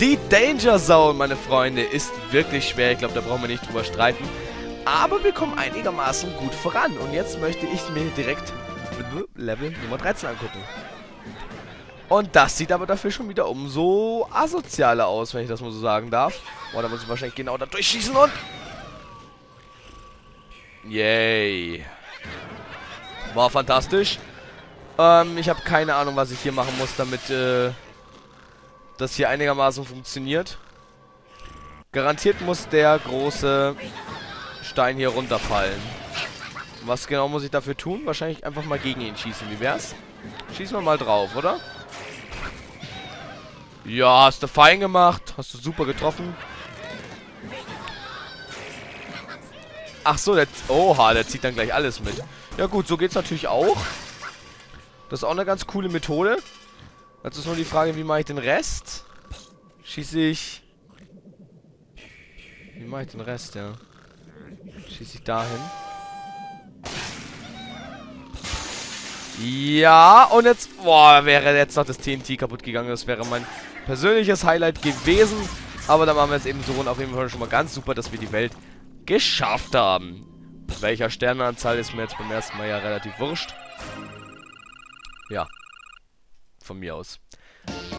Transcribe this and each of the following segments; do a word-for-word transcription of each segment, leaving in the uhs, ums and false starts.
Die Danger Zone, meine Freunde, ist wirklich schwer. Ich glaube, da brauchen wir nicht drüber streiten. Aber wir kommen einigermaßen gut voran. Und jetzt möchte ich mir direkt Level Nummer dreizehn angucken. Und das sieht aber dafür schon wieder umso asozialer aus, wenn ich das mal so sagen darf. Boah, da muss ich wahrscheinlich genau da durchschießen und... Yay. War fantastisch. Ähm, ich habe keine Ahnung, was ich hier machen muss, damit äh, das hier einigermaßen funktioniert. Garantiert muss der große Stein hier runterfallen. Was genau muss ich dafür tun? Wahrscheinlich einfach mal gegen ihn schießen. Wie wär's? Schießen wir mal drauf, oder? Ja, hast du fein gemacht. Hast du super getroffen. Ach so, der... Oha, der zieht dann gleich alles mit. Ja gut, so geht's natürlich auch. Das ist auch eine ganz coole Methode. Jetzt ist nur die Frage, wie mache ich den Rest? Schieße ich... Wie mache ich den Rest, ja? Schieße ich dahin. Ja, und jetzt... Boah, wäre jetzt noch das T N T kaputt gegangen. Das wäre mein persönliches Highlight gewesen. Aber da machen wir es eben so rund. Auf jeden Fall schon mal ganz super, dass wir die Welt geschafft haben. Mit welcher Sternenanzahl ist mir jetzt beim ersten Mal ja relativ wurscht. Ja. Von mir aus.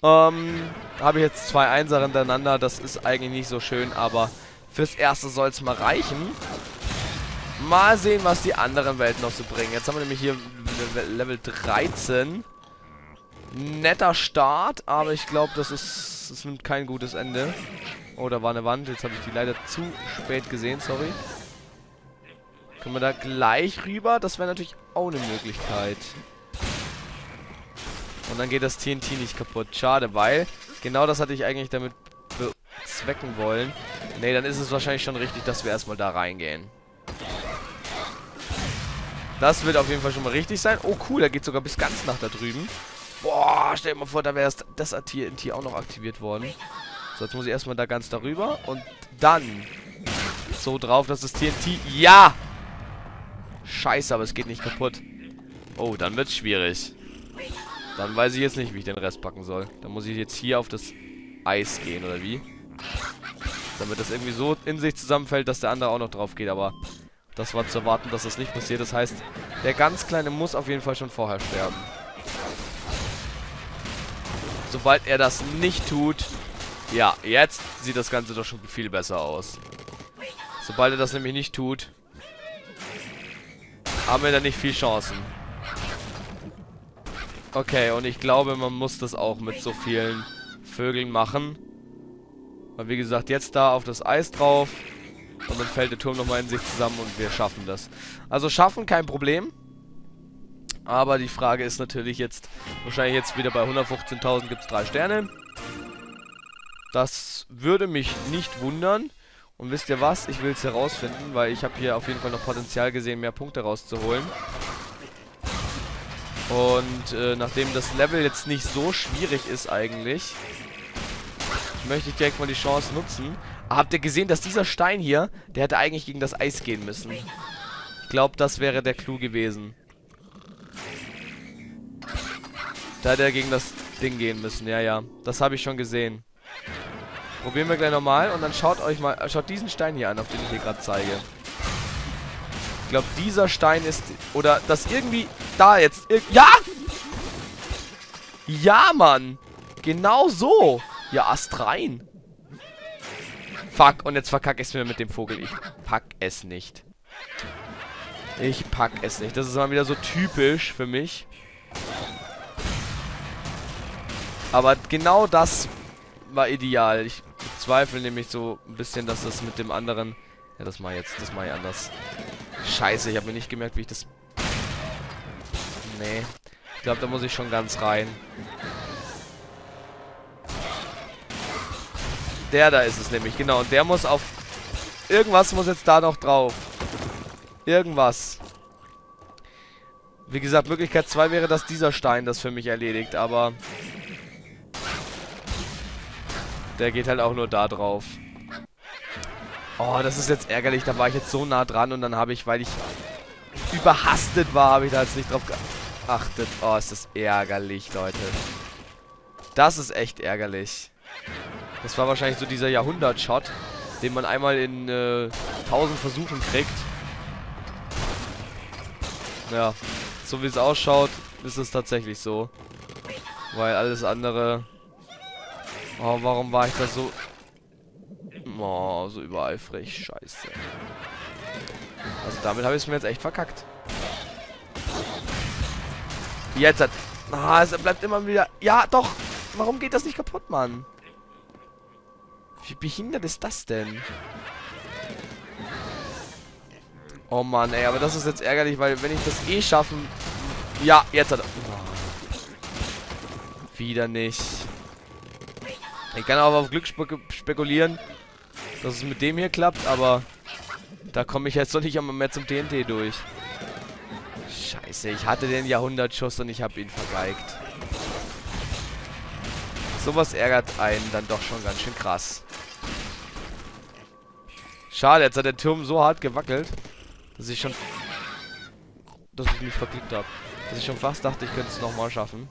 Ähm, habe ich jetzt zwei Einser hintereinander. Das ist eigentlich nicht so schön, aber fürs Erste soll es mal reichen. Mal sehen, was die anderen Welten noch so bringen. Jetzt haben wir nämlich hier Level dreizehn. Netter Start, aber ich glaube, das ist... Das nimmt kein gutes Ende. Oh, da war eine Wand. Jetzt habe ich die leider zu spät gesehen, sorry. Können wir da gleich rüber? Das wäre natürlich auch eine Möglichkeit. Und dann geht das T N T nicht kaputt. Schade, weil... Genau das hatte ich eigentlich damit bezwecken wollen. Nee, dann ist es wahrscheinlich schon richtig, dass wir erstmal da reingehen. Das wird auf jeden Fall schon mal richtig sein. Oh, cool, da geht sogar bis ganz nach da drüben. Boah, stell dir mal vor, da wäre das T N T auch noch aktiviert worden. So, jetzt muss ich erstmal da ganz darüber. Und dann so drauf, dass das T N T... Ja! Scheiße, aber es geht nicht kaputt. Oh, dann wird's schwierig. Dann weiß ich jetzt nicht, wie ich den Rest packen soll. Dann muss ich jetzt hier auf das Eis gehen, oder wie? Damit das irgendwie so in sich zusammenfällt, dass der andere auch noch drauf geht. Aber das war zu erwarten, dass das nicht passiert. Das heißt, der ganz Kleine muss auf jeden Fall schon vorher sterben. Sobald er das nicht tut... Ja, jetzt sieht das Ganze doch schon viel besser aus. Sobald er das nämlich nicht tut, haben wir da nicht viel Chancen. Okay, und ich glaube, man muss das auch mit so vielen Vögeln machen. Weil wie gesagt, jetzt da auf das Eis drauf und dann fällt der Turm nochmal in sich zusammen und wir schaffen das. Also schaffen, kein Problem. Aber die Frage ist natürlich jetzt, wahrscheinlich jetzt wieder bei hundertfünfzehntausend gibt es drei Sterne. Das würde mich nicht wundern. Und wisst ihr was? Ich will es herausfinden, weil ich habe hier auf jeden Fall noch Potenzial gesehen, mehr Punkte rauszuholen. Und äh, nachdem das Level jetzt nicht so schwierig ist eigentlich, möchte ich direkt mal die Chance nutzen. Ah, habt ihr gesehen, dass dieser Stein hier, der hätte eigentlich gegen das Eis gehen müssen. Ich glaube, das wäre der Clou gewesen. Da hätte er gegen das Ding gehen müssen. Ja, ja. Das habe ich schon gesehen. Probieren wir gleich nochmal und dann schaut euch mal, schaut diesen Stein hier an, auf den ich hier gerade zeige. Ich glaube, dieser Stein ist, oder das irgendwie, da jetzt, ir ja! Ja, Mann! Genau so! Ja, Ast rein! Fuck, und jetzt verkack ich es mir mit dem Vogel. Ich pack es nicht. Ich pack es nicht. Das ist mal wieder so typisch für mich. Aber genau das war ideal. Ich bezweifle nämlich so ein bisschen, dass das mit dem anderen... Ja, das mache ich jetzt. Das mache ich anders. Scheiße, ich habe mir nicht gemerkt, wie ich das... Nee. Ich glaube, da muss ich schon ganz rein. Der da ist es nämlich. Genau, und der muss auf... Irgendwas muss jetzt da noch drauf. Irgendwas. Wie gesagt, Möglichkeit zwei wäre, dass dieser Stein das für mich erledigt, aber... Der geht halt auch nur da drauf. Oh, das ist jetzt ärgerlich. Da war ich jetzt so nah dran und dann habe ich, weil ich überhastet war, habe ich da jetzt nicht drauf geachtet. Oh, ist das ärgerlich, Leute. Das ist echt ärgerlich. Das war wahrscheinlich so dieser Jahrhundert-Shot, den man einmal in äh, tausend Versuchen kriegt. Ja, so wie es ausschaut, ist es tatsächlich so. Weil alles andere... Oh, warum war ich da so... Oh, so übereifrig. Scheiße. Also damit habe ich es mir jetzt echt verkackt. Jetzt hat... Ah, es bleibt immer wieder... Ja, doch! Warum geht das nicht kaputt, Mann? Wie behindert ist das denn? Oh Mann, ey, aber das ist jetzt ärgerlich, weil wenn ich das eh schaffen... Ja, jetzt hat... Oh. Wieder nicht. Ich kann aber auf Glück spek spekulieren, dass es mit dem hier klappt, aber... Da komme ich jetzt doch nicht mehr zum T N T durch. Scheiße, ich hatte den Jahrhundertschuss und ich habe ihn vergeigt. Sowas ärgert einen dann doch schon ganz schön krass. Schade, jetzt hat der Turm so hart gewackelt, dass ich schon... dass ich mich verklickt habe. Dass ich schon fast dachte, ich könnte es nochmal schaffen.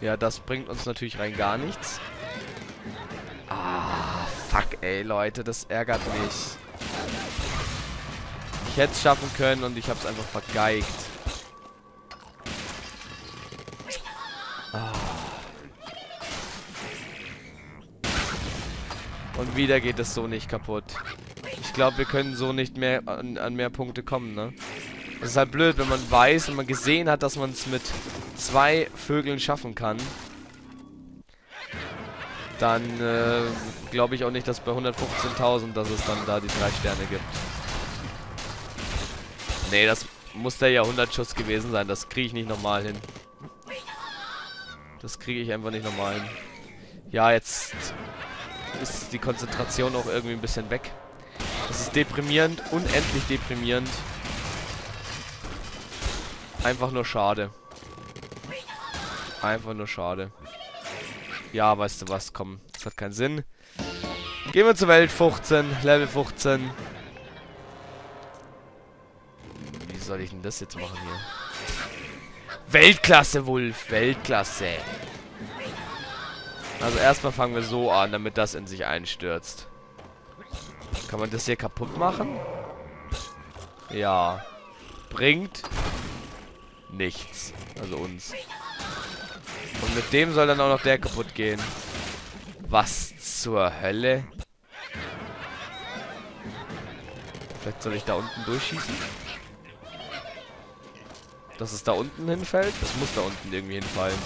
Ja, das bringt uns natürlich rein gar nichts. Ah, fuck, ey, Leute, das ärgert mich. Ich hätte es schaffen können und ich habe es einfach vergeigt. Ah. Und wieder geht es so nicht kaputt. Ich glaube, wir können so nicht mehr an, an mehr Punkte kommen, ne? Das ist halt blöd, wenn man weiß und man gesehen hat, dass man es mit zwei Vögeln schaffen kann. Dann äh, glaube ich auch nicht, dass bei hundertfünfzehntausend, dass es dann da die drei Sterne gibt. Nee, das muss der Jahrhundertschuss gewesen sein. Das kriege ich nicht nochmal hin. Das kriege ich einfach nicht nochmal hin. Ja, jetzt ist die Konzentration auch irgendwie ein bisschen weg. Das ist deprimierend. Unendlich deprimierend. Einfach nur schade. Einfach nur schade. Ja, weißt du was? Komm, das hat keinen Sinn. Gehen wir zur Welt fünfzehn. Level fünfzehn. Soll ich denn das jetzt machen hier? Weltklasse, Wolf! Weltklasse! Also erstmal fangen wir so an, damit das in sich einstürzt. Kann man das hier kaputt machen? Ja. Bringt nichts. Also uns. Und mit dem soll dann auch noch der kaputt gehen. Was zur Hölle? Vielleicht soll ich da unten durchschießen? Dass es da unten hinfällt? Das muss da unten irgendwie hinfallen.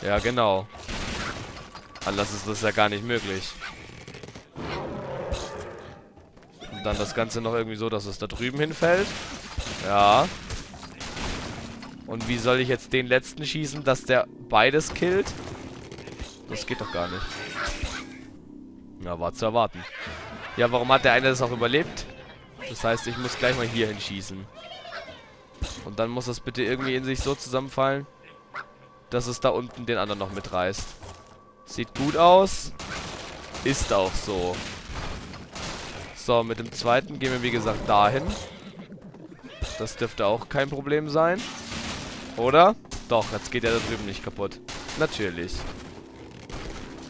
Ja, genau. Anders ist das ja gar nicht möglich. Und dann das Ganze noch irgendwie so, dass es da drüben hinfällt. Ja. Und wie soll ich jetzt den letzten schießen, dass der beides killt? Das geht doch gar nicht. Na, war zu erwarten. Ja, warum hat der eine das auch überlebt? Das heißt, ich muss gleich mal hier hinschießen. Und dann muss das bitte irgendwie in sich so zusammenfallen, dass es da unten den anderen noch mitreißt. Sieht gut aus. Ist auch so. So, mit dem zweiten gehen wir, wie gesagt, dahin. Das dürfte auch kein Problem sein. Oder? Doch, jetzt geht er da drüben nicht kaputt. Natürlich.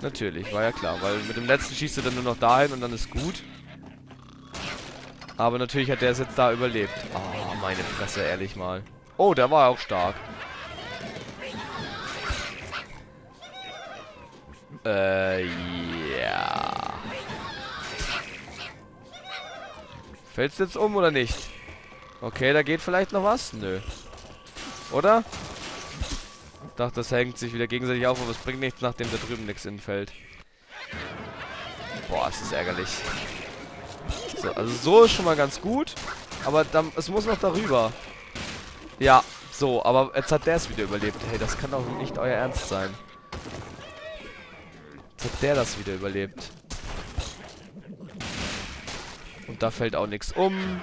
Natürlich, war ja klar. Weil mit dem letzten schießt er dann nur noch dahin und dann ist gut. Aber natürlich hat der es jetzt da überlebt. Oh, meine Fresse, ehrlich mal. Oh, der war auch stark. Äh, ja. Fällt's jetzt um oder nicht? Okay, da geht vielleicht noch was? Nö. Oder? Ich dachte, das hängt sich wieder gegenseitig auf, aber es bringt nichts, nachdem da drüben nichts hinfällt. Boah, es ist ärgerlich. So, also so ist schon mal ganz gut. Aber dann, es muss noch darüber. Ja, so. Aber jetzt hat der es wieder überlebt. Hey, das kann doch nicht euer Ernst sein. Jetzt hat der das wieder überlebt. Und da fällt auch nichts um.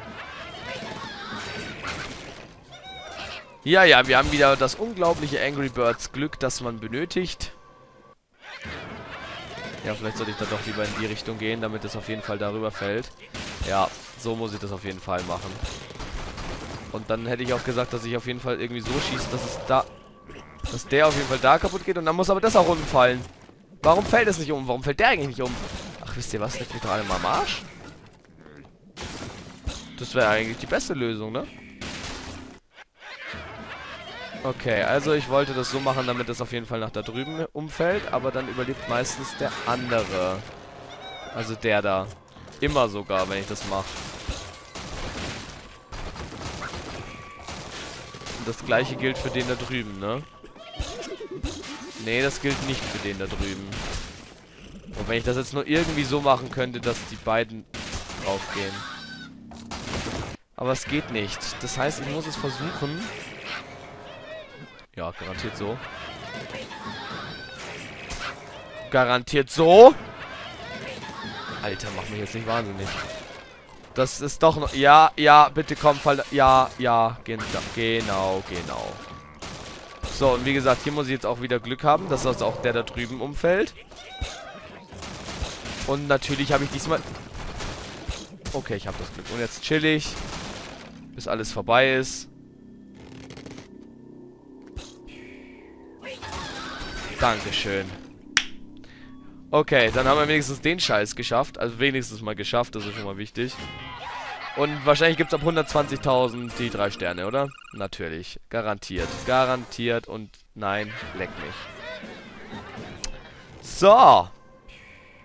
Ja, ja, wir haben wieder das unglaubliche Angry Birds Glück, das man benötigt. Ja, vielleicht sollte ich da doch lieber in die Richtung gehen, damit es auf jeden Fall darüber fällt. Ja, so muss ich das auf jeden Fall machen. Und dann hätte ich auch gesagt, dass ich auf jeden Fall irgendwie so schieße, dass es da... Dass der auf jeden Fall da kaputt geht und dann muss aber das auch umfallen. Warum fällt es nicht um? Warum fällt der eigentlich nicht um? Ach, wisst ihr was? Leckt mich gerade mal am Arsch. Das wäre eigentlich die beste Lösung, ne? Okay, also ich wollte das so machen, damit das auf jeden Fall nach da drüben umfällt, aber dann überlebt meistens der andere. Also der da. Immer sogar, wenn ich das mache. Und das gleiche gilt für den da drüben, ne? Ne, das gilt nicht für den da drüben. Und wenn ich das jetzt nur irgendwie so machen könnte, dass die beiden draufgehen. Aber es geht nicht. Das heißt, ich muss es versuchen... Ja, garantiert so. Garantiert so? Alter, mach mich jetzt nicht wahnsinnig. Das ist doch noch... Ja, ja, bitte komm, fall... Ja, ja, genau, genau, genau. So, und wie gesagt, hier muss ich jetzt auch wieder Glück haben, dass das auch der da drüben umfällt. Und natürlich habe ich diesmal... Okay, ich habe das Glück. Und jetzt chill ich, bis alles vorbei ist. Dankeschön. Okay, dann haben wir wenigstens den Scheiß geschafft. Also wenigstens mal geschafft, das ist schon mal wichtig. Und wahrscheinlich gibt es ab hundertzwanzigtausend die drei Sterne, oder? Natürlich. Garantiert. Garantiert und nein, leck mich. So.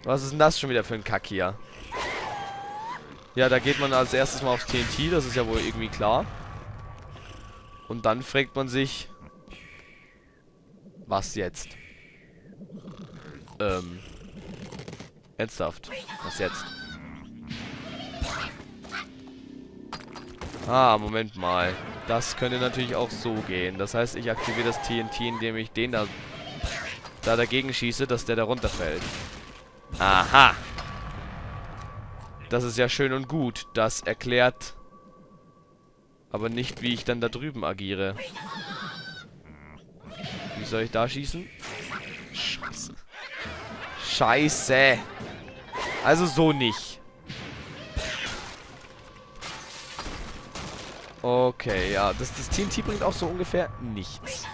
Was ist denn das schon wieder für ein Kack hier? Ja, da geht man als erstes mal aufs T N T, das ist ja wohl irgendwie klar. Und dann fragt man sich... Was jetzt? Ähm. Ernsthaft. Was jetzt? Ah, Moment mal. Das könnte natürlich auch so gehen. Das heißt, ich aktiviere das T N T, indem ich den da, da dagegen schieße, dass der da runterfällt. Aha. Das ist ja schön und gut. Das erklärt aber nicht, wie ich dann da drüben agiere. Wie soll ich da schießen? Scheiße. Scheiße. Also so nicht. Okay, ja. Das, das T N T bringt auch so ungefähr nichts.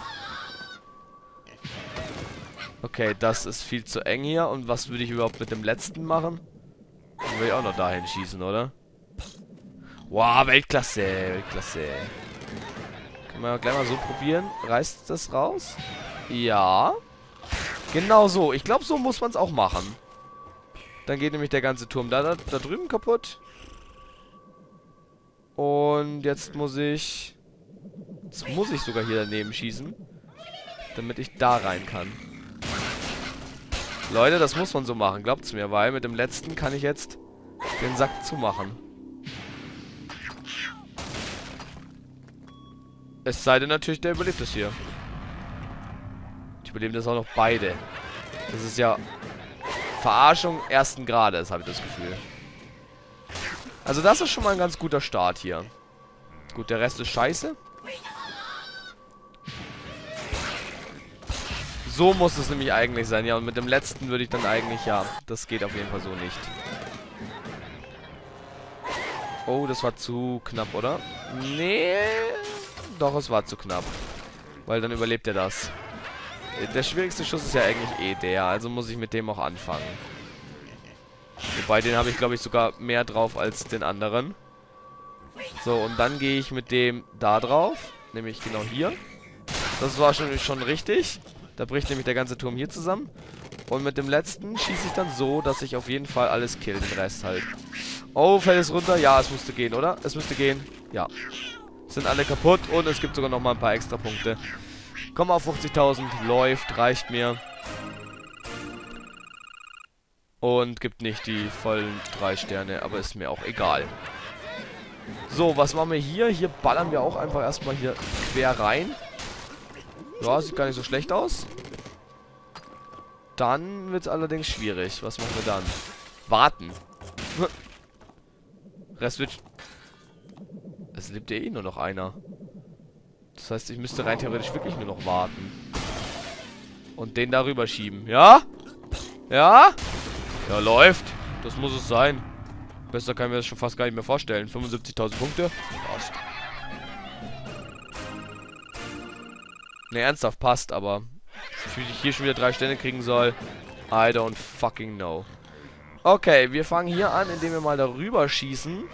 Okay, das ist viel zu eng hier. Und was würde ich überhaupt mit dem letzten machen? Dann will ich auch noch dahin schießen, oder? Wow, Weltklasse. Weltklasse. Können wir gleich mal so probieren. Reißt das raus? Ja. Genau so. Ich glaube, so muss man es auch machen. Dann geht nämlich der ganze Turm da, da, da drüben kaputt. Und jetzt muss ich... Jetzt muss ich sogar hier daneben schießen. Damit ich da rein kann. Leute, das muss man so machen. Glaubt's mir, weil mit dem letzten kann ich jetzt den Sack zumachen. Es sei denn natürlich, der überlebt es hier. Die überleben das auch noch beide. Das ist ja Verarschung ersten Grades, habe ich das Gefühl. Also das ist schon mal ein ganz guter Start hier. Gut, der Rest ist scheiße. So muss es nämlich eigentlich sein. Ja, und mit dem letzten würde ich dann eigentlich, ja, das geht auf jeden Fall so nicht. Oh, das war zu knapp, oder? Nee... Doch, es war zu knapp. Weil dann überlebt er das. Der schwierigste Schuss ist ja eigentlich eh der. Also muss ich mit dem auch anfangen. Wobei, den habe ich, glaube ich, sogar mehr drauf als den anderen. So, und dann gehe ich mit dem da drauf. Nämlich genau hier. Das war schon, schon richtig. Da bricht nämlich der ganze Turm hier zusammen. Und mit dem letzten schieße ich dann so, dass ich auf jeden Fall alles kill. Den Rest halt. Oh, fällt es runter? Ja, es müsste gehen, oder? Es müsste gehen. Ja. Sind alle kaputt und es gibt sogar noch mal ein paar extra Punkte. Kommen auf fünfzigtausend, läuft, reicht mir. Und gibt nicht die vollen drei Sterne, aber ist mir auch egal. So, was machen wir hier? Hier ballern wir auch einfach erstmal hier quer rein. Ja, sieht gar nicht so schlecht aus. Dann wird es allerdings schwierig. Was machen wir dann? Warten. Rest wird... Es lebt ja eh nur noch einer. Das heißt, ich müsste rein theoretisch wirklich nur noch warten. Und den darüber schieben. Ja? Ja? Ja, läuft. Das muss es sein. Besser kann ich mir das schon fast gar nicht mehr vorstellen. fünfundsiebzigtausend Punkte. Passt. Ne, ernsthaft passt, aber wie ich hier schon wieder drei Stände kriegen soll, I don't fucking know. Okay, wir fangen hier an, indem wir mal darüber schießen.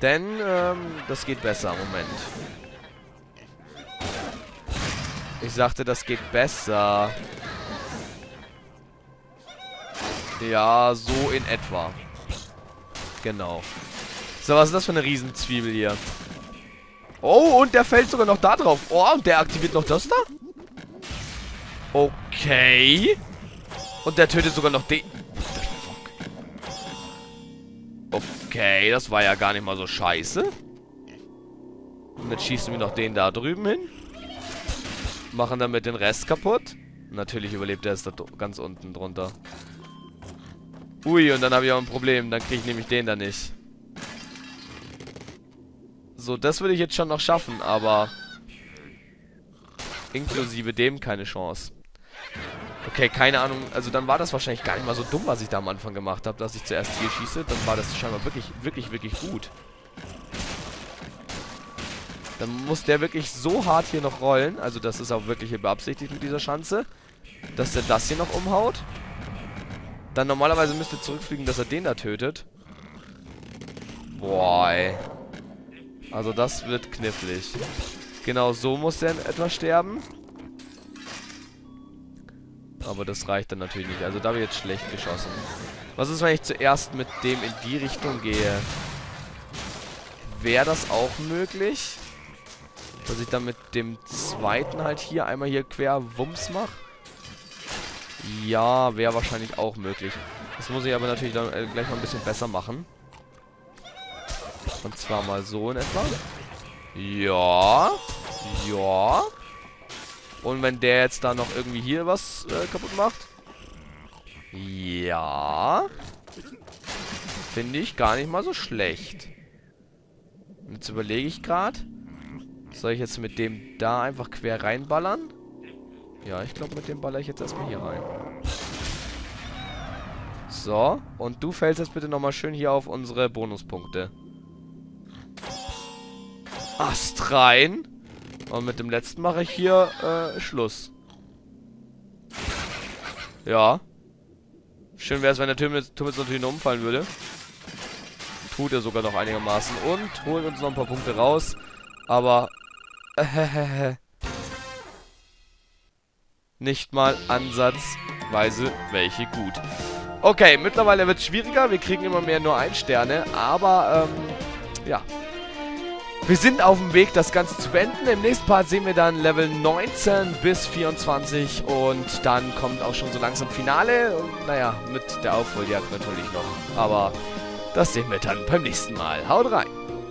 Denn, ähm, das geht besser. Moment. Ich sagte, das geht besser. Ja, so in etwa. Genau. So, was ist das für eine Riesenzwiebel hier? Oh, und der fällt sogar noch da drauf. Oh, und der aktiviert noch das da? Okay. Und der tötet sogar noch den... Okay, das war ja gar nicht mal so scheiße. Und jetzt schießen wir noch den da drüben hin. Machen damit den Rest kaputt. Natürlich überlebt er es da ganz unten drunter. Ui, und dann habe ich auch ein Problem. Dann kriege ich nämlich den da nicht. So, das würde ich jetzt schon noch schaffen, aber... inklusive dem keine Chance. Okay, keine Ahnung. Also dann war das wahrscheinlich gar nicht mal so dumm, was ich da am Anfang gemacht habe, dass ich zuerst hier schieße. Dann war das scheinbar wirklich, wirklich, wirklich gut. Dann muss der wirklich so hart hier noch rollen. Also das ist auch wirklich hier beabsichtigt mit dieser Schanze. Dass der das hier noch umhaut. Dann normalerweise müsste zurückfliegen, dass er den da tötet. Boah, ey. Also das wird knifflig. Genau so muss der in etwa sterben. Aber das reicht dann natürlich nicht. Also da habe ich jetzt schlecht geschossen. Was ist, wenn ich zuerst mit dem in die Richtung gehe? Wäre das auch möglich? Dass ich dann mit dem zweiten halt hier einmal hier quer Wumms mache? Ja, wäre wahrscheinlich auch möglich. Das muss ich aber natürlich dann äh, gleich mal ein bisschen besser machen. Und zwar mal so in etwa. Ja. Ja. Und wenn der jetzt da noch irgendwie hier was äh, kaputt macht. Ja. Finde ich gar nicht mal so schlecht. Jetzt überlege ich gerade. Soll ich jetzt mit dem da einfach quer reinballern? Ja, ich glaube, mit dem baller ich jetzt erstmal hier rein. So. Und du fällst jetzt bitte nochmal schön hier auf unsere Bonuspunkte. Ast rein. Und mit dem letzten mache ich hier äh, Schluss. Ja. Schön wäre es, wenn der Turm jetzt, Turm jetzt natürlich noch umfallen würde. Tut er sogar noch einigermaßen. Und holt uns noch ein paar Punkte raus. Aber äh, nicht mal ansatzweise welche gut. Okay, mittlerweile wird es schwieriger. Wir kriegen immer mehr nur ein Sterne. Aber, ähm, ja. Wir sind auf dem Weg, das Ganze zu beenden. Im nächsten Part sehen wir dann Level neunzehn bis vierundzwanzig und dann kommt auch schon so langsam Finale. Und, naja, mit der Aufholjagd natürlich noch. Aber das sehen wir dann beim nächsten Mal. Haut rein!